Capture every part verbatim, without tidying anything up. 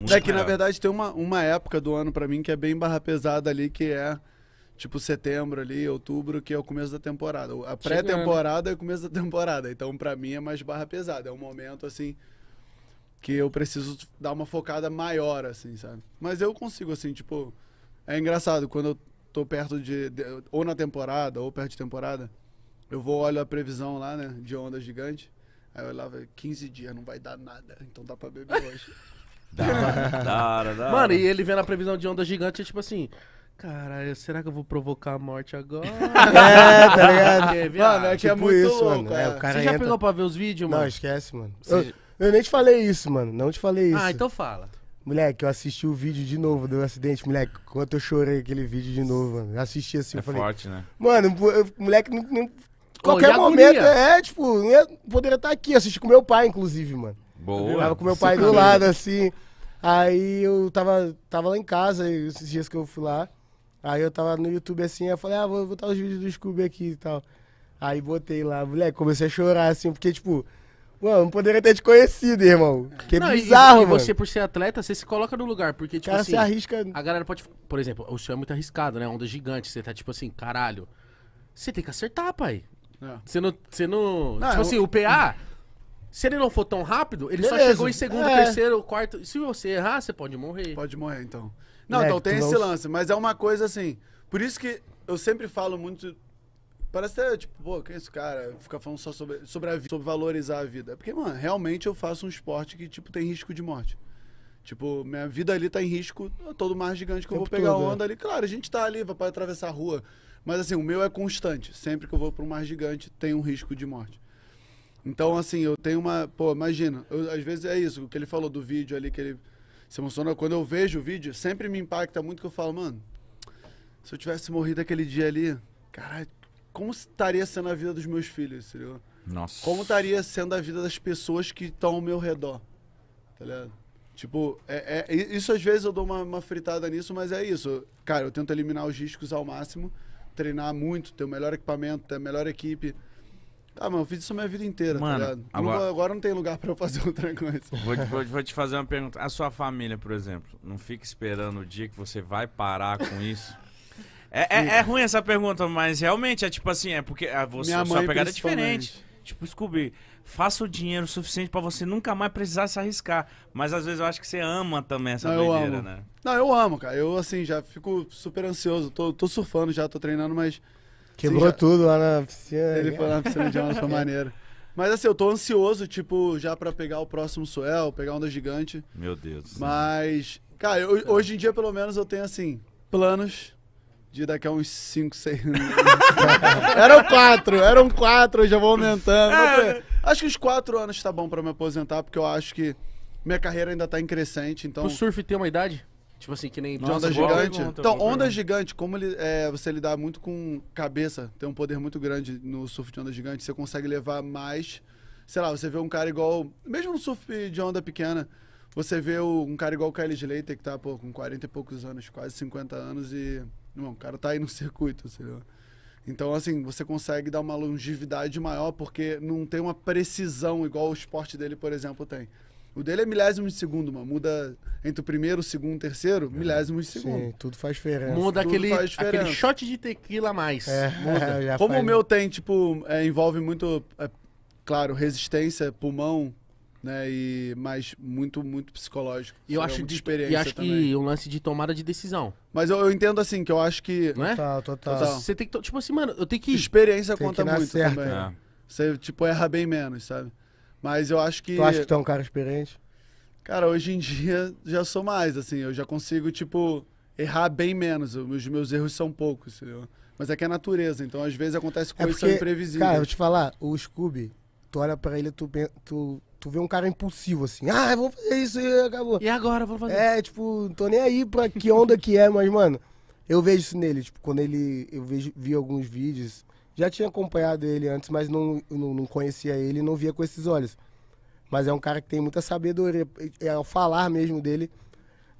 Muito é que, maior. Na verdade, tem uma, uma época do ano pra mim que é bem barra pesada ali, que é tipo setembro ali, outubro, que é o começo da temporada. A pré-temporada é o começo da temporada. Então, pra mim, é mais barra pesada. É um momento, assim, que eu preciso dar uma focada maior, assim, sabe? Mas eu consigo, assim, tipo... É engraçado, quando eu tô perto de... de ou na temporada, ou perto de temporada, eu vou, olho a previsão lá, né? De onda gigante. Aí eu olhava, quinze dias, não vai dar nada. Então dá pra beber hoje. Da hora, da hora, da hora. Mano, e ele vendo a previsão de onda gigante, é tipo assim... Caralho, será que eu vou provocar a morte agora? É, tá ligado? É, mano, é que tipo é muito isso, louco, mano. É. É, o cara Você já entra... pegou pra ver os vídeos, mano? Não, esquece, mano. Você... Eu, eu nem te falei isso, mano. Não te falei isso. Ah, então fala. Moleque, eu assisti o vídeo de novo do acidente, moleque. Quanto eu chorei aquele vídeo de novo, mano. Eu assisti assim, é eu falei... É forte, né? Mano, eu, moleque... Não, não, qualquer oh, momento, é, tipo... Eu poderia estar aqui, assisti com meu pai, inclusive, mano. Boa. Eu tava com meu pai do lado, assim. Aí eu tava, tava lá em casa, esses dias que eu fui lá. Aí eu tava no YouTube, assim, eu falei, ah, vou botar os vídeos do Scooby aqui e tal. Aí botei lá, moleque, comecei a chorar, assim, porque, tipo... Mano, não poderia ter te conhecido, irmão. Que não, bizarro, e, e mano. E você, por ser atleta, você se coloca no lugar. Porque, tipo cara, assim... Você arrisca... A galera pode... Por exemplo, o chão é muito arriscado, né? Onda gigante. Você tá, tipo assim, caralho. Você tem que acertar, pai. Não. Você não... Você não... não tipo eu... assim, o P A... Se ele não for tão rápido, ele Beleza. Só chegou em segundo, é. terceiro, quarto... Se você errar, você pode morrer. Pode morrer, então. Não, moleque, então tem esse lance. Mas é uma coisa, assim... Por isso que eu sempre falo muito... Parece até, tipo, pô, que é isso, cara? Ficar falando só sobre, sobre a vida, sobre valorizar a vida. Porque, mano, realmente eu faço um esporte que, tipo, tem risco de morte. Tipo, minha vida ali tá em risco, todo mar gigante que eu vou pegar onda ali. Claro, a gente tá ali, vai pra atravessar a rua. Mas, assim, o meu é constante. Sempre que eu vou pra um mar gigante, tem um risco de morte. Então, assim, eu tenho uma... Pô, imagina, eu, às vezes é isso, o que ele falou do vídeo ali, que ele se emociona. Quando eu vejo o vídeo, sempre me impacta muito que eu falo, mano, se eu tivesse morrido aquele dia ali, caralho, como estaria sendo a vida dos meus filhos, entendeu? Nossa. Como estaria sendo a vida das pessoas que estão ao meu redor, tá ligado? Tipo, é, é, isso às vezes eu dou uma, uma fritada nisso, mas é isso. Cara, eu tento eliminar os riscos ao máximo, treinar muito, ter o melhor equipamento, ter a melhor equipe. Ah, mano, eu fiz isso a minha vida inteira, mano, tá ligado? Agora... Não vou, agora não tem lugar pra eu fazer outra coisa. Vou te, vou, vou te fazer uma pergunta. A sua família, por exemplo, não fica esperando o dia que você vai parar com isso? É, é, é ruim essa pergunta, mas realmente é tipo assim, é porque a você, a sua pegada é diferente. Tipo, Scooby, faça o dinheiro suficiente pra você nunca mais precisar se arriscar. Mas às vezes eu acho que você ama também essa doideira, né? Não, eu amo, cara. Eu, assim, já fico super ansioso. Tô, tô surfando já, tô treinando, mas... Quebrou assim, já... tudo lá na piscina. Ele foi lá na piscina de onda, foi maneiro. Mas assim, eu tô ansioso, tipo, já pra pegar o próximo swell, pegar onda gigante. Meu Deus. Mas, cara, eu, hoje em dia, pelo menos, eu tenho, assim, planos... De daqui a uns cinco, seis anos. Eram quatro, eram quatro, eu já vou aumentando. É. Acho que uns quatro anos tá bom pra me aposentar, porque eu acho que minha carreira ainda tá em crescente, então... O surf tem uma idade? Tipo assim, que nem... Nossa, de onda gigante? Pergunta, então, onda pergunta. Gigante, como ele, é, você lidar muito com cabeça, tem um poder muito grande no surf de onda gigante, você consegue levar mais... Sei lá, você vê um cara igual... Mesmo no surf de onda pequena, você vê o, um cara igual o Kelly Slater, que tá pô, com quarenta e poucos anos, quase cinquenta anos e... Não, o cara tá aí no circuito, entendeu? Então, assim, você consegue dar uma longevidade maior porque não tem uma precisão igual o esporte dele, por exemplo, tem. O dele é milésimo de segundo, mano. Muda entre o primeiro, o segundo e o terceiro, milésimo de segundo. Sim, tudo faz diferença. Muda tudo aquele, faz diferença. Aquele shot de tequila a mais. É, muda. Como faz... o meu tem, tipo, é, envolve muito, é, claro, resistência, pulmão, né? E, mas muito, muito psicológico. E eu acho, de, experiência e acho que o um lance de tomada de decisão. Mas eu, eu entendo assim, que eu acho que... Não é? Total, total. total. Você tem que... Tipo assim, mano, eu tenho que... Experiência tem conta que muito certo. Também. É. Você, tipo, erra bem menos, sabe? Mas eu acho que... Tu acha que tu é um cara experiente? Cara, hoje em dia já sou mais, assim. Eu já consigo, tipo, errar bem menos. Os meus erros são poucos, entendeu? Mas é que é a natureza. Então, às vezes, acontece coisas é porque, que são imprevisíveis. Cara, eu vou te falar. O Scooby, tu olha pra ele, tu... tu... Tu vê um cara impulsivo, assim, ah, vamos fazer isso e acabou. E agora, vamos fazer É, tipo, não tô nem aí pra que onda que é, mas, mano, eu vejo isso nele, tipo, quando ele, eu vejo, vi alguns vídeos, já tinha acompanhado ele antes, mas não, não, não conhecia ele e não via com esses olhos. Mas é um cara que tem muita sabedoria, é, ao falar mesmo dele,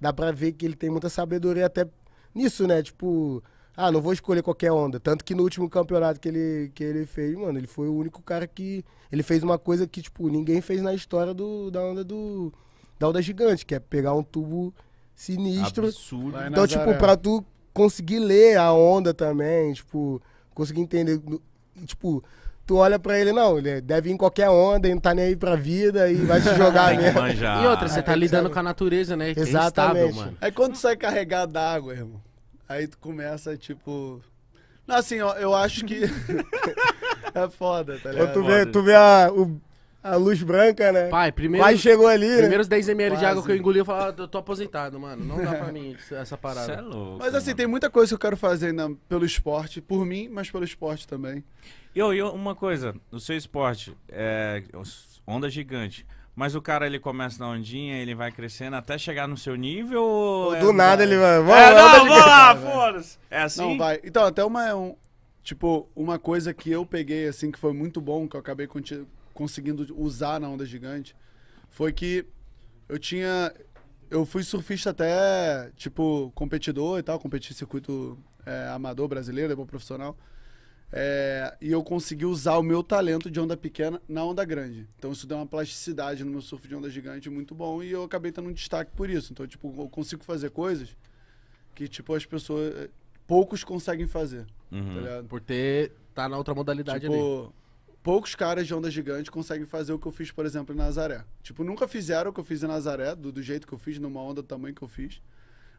dá pra ver que ele tem muita sabedoria até nisso, né, tipo, ah, não vou escolher qualquer onda. Tanto que no último campeonato que ele, que ele fez, mano, ele foi o único cara que... Ele fez uma coisa que, tipo, ninguém fez na história do, da onda do, da onda gigante, que é pegar um tubo sinistro. Absurdo. Vai, então, Nazaré, tipo, pra tu conseguir ler a onda também, tipo, conseguir entender, tipo... Tu olha pra ele, não, ele deve ir em qualquer onda, não tá nem aí pra vida e vai se jogar mesmo. E outra, você tá lidando com a natureza, né? Exatamente. É instável, mano. Aí quando tu sai carregado da água, irmão, aí tu começa, tipo... Não, assim, ó, eu acho que... é foda, tá ligado? Tu vê, tu vê a, o, a luz branca, né? Pai, primeiro... Pai chegou ali, né? Primeiros dez mililitros de água que eu engoli, eu falo, ah, eu tô aposentado, mano. Não dá pra mim essa parada. Você é louco. Mas assim, mano, tem muita coisa que eu quero fazer ainda pelo esporte, por mim, mas pelo esporte também. E uma coisa, o seu esporte é onda gigante, mas o cara ele começa na ondinha, ele vai crescendo até chegar no seu nível? Ou do é, nada vai... ele vai... Vamos é, lá, não, vamos lá, foda-se! É assim? Não, vai. Então, até uma, um, tipo, uma coisa que eu peguei, assim, que foi muito bom, que eu acabei conseguindo usar na onda gigante, foi que eu tinha... Eu fui surfista até, tipo, competidor e tal, competi circuito é, amador brasileiro, depois profissional. É, e eu consegui usar o meu talento de onda pequena na onda grande. Então isso deu uma plasticidade no meu surf de onda gigante muito bom e eu acabei tendo um destaque por isso. Então, tipo, eu consigo fazer coisas que, tipo, as pessoas... Poucos conseguem fazer, uhum, tá ligado? Por ter... Tá na outra modalidade, tipo, ali. Poucos caras de onda gigante conseguem fazer o que eu fiz, por exemplo, em Nazaré. Tipo, nunca fizeram o que eu fiz em Nazaré, do, do jeito que eu fiz, numa onda do tamanho que eu fiz.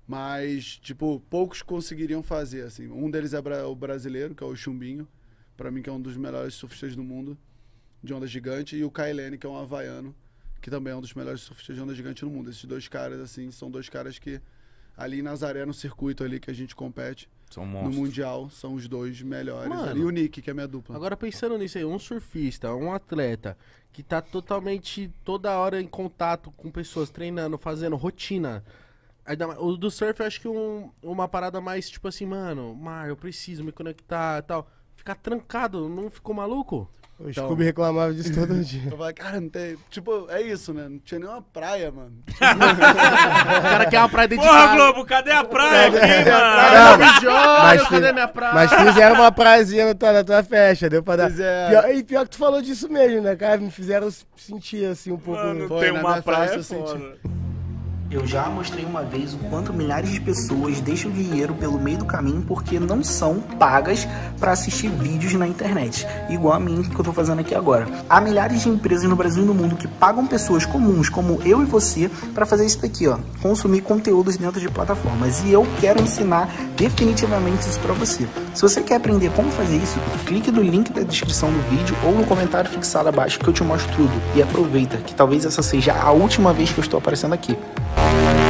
Mas, tipo, poucos conseguiriam fazer, assim. Um deles é bra o brasileiro, que é o Chumbinho. Pra mim, que é um dos melhores surfistas do mundo, de onda gigante. E o Kai Leni, que é um havaiano, que também é um dos melhores surfistas de onda gigante do mundo. Esses dois caras, assim, são dois caras que, ali em Nazaré, no circuito ali que a gente compete, são monstros. No Mundial, são os dois melhores. Mano, e o Nick, que é minha dupla. Agora, pensando nisso aí, um surfista, um atleta, que tá totalmente, toda hora em contato com pessoas, treinando, fazendo rotina... O do surf, eu acho que um, uma parada mais, tipo assim, mano, mar, eu preciso me conectar e tal. Ficar trancado, não ficou maluco? O então... Scooby reclamava disso todo dia. Eu falava, cara, não tem... Tipo, é isso, né? Não tinha nenhuma praia, mano. O cara quer uma praia dedicada. Porra, Globo, cadê a praia aqui, mano? Não, jogo, mas cadê a minha praia? Mas fizeram uma praiazinha na tua, na tua festa, deu pra dar... Pior, e pior que tu falou disso mesmo, né, cara? Me fizeram sentir, assim, um pouco... Mano, não tem uma praia, eu senti. Eu já mostrei uma vez o quanto milhares de pessoas deixam dinheiro pelo meio do caminho porque não são pagas para assistir vídeos na internet, igual a mim, que eu tô fazendo aqui agora. Há milhares de empresas no Brasil e no mundo que pagam pessoas comuns, como eu e você, para fazer isso daqui, ó, consumir conteúdos dentro de plataformas. E eu quero ensinar definitivamente isso para você. Se você quer aprender como fazer isso, clique no link da descrição do vídeo ou no comentário fixado abaixo que eu te mostro tudo. E aproveita que talvez essa seja a última vez que eu estou aparecendo aqui. We'll be right back.